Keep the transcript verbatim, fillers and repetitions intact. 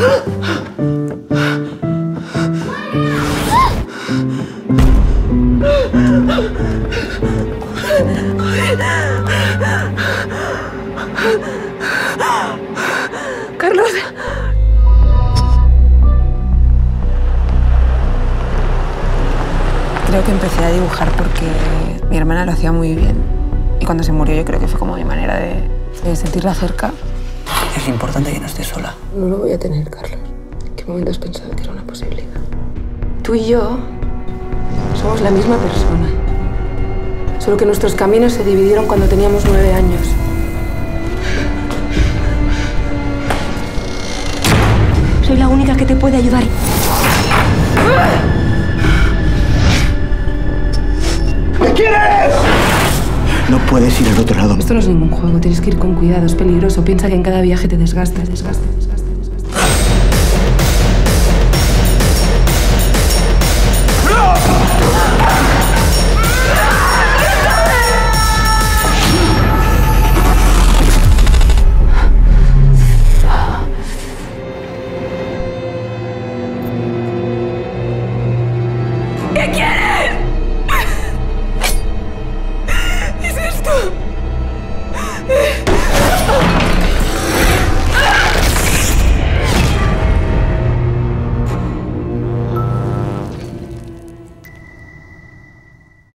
Carlos. Creo que empecé a dibujar porque mi hermana lo hacía muy bien. Y cuando se murió yo creo que fue como mi manera de, de sentirla cerca. Es importante que no esté sola. No lo voy a tener, Carlos. ¿En qué momento has pensado que era una posibilidad? Tú y yo somos la misma persona. Solo que nuestros caminos se dividieron cuando teníamos nueve años. Soy la única que te puede ayudar. ¿Me quieres? No puedes ir al otro lado. Esto no es ningún juego, tienes que ir con cuidado, es peligroso. Piensa que en cada viaje te desgastas, desgastas, desgastas.